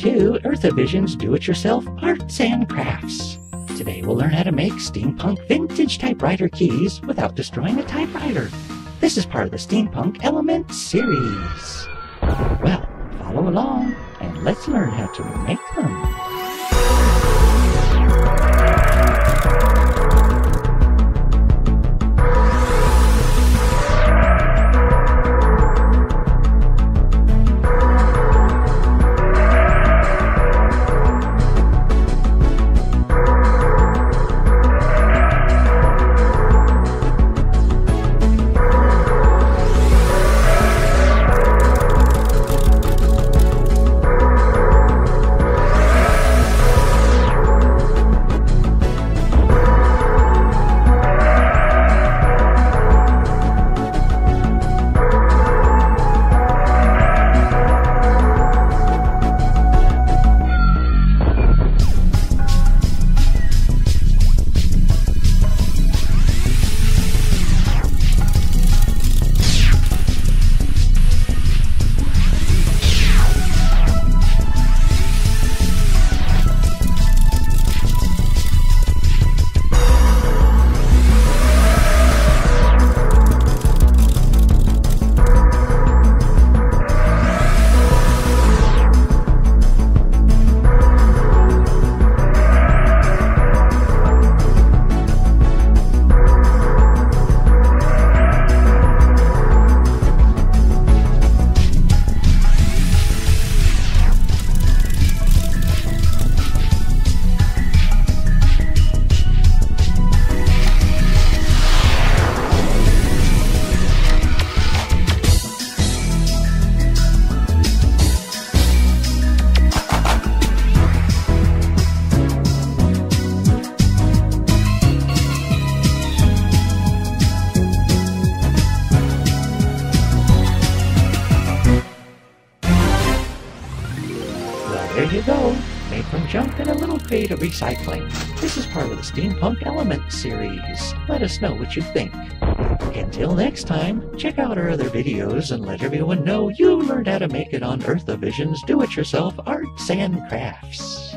to Earthovision's Do-It-Yourself Arts and Crafts. Today we'll learn how to make steampunk vintage typewriter keys without destroying a typewriter. This is part of the Steampunk Element series. Well, follow along and let's learn how to make them. There you go, made from junk and a little creative recycling. This is part of the Steampunk Element series. Let us know what you think. Until next time, check out our other videos and let everyone know you learned how to make it on Earthovision's Do-It-Yourself Arts and Crafts.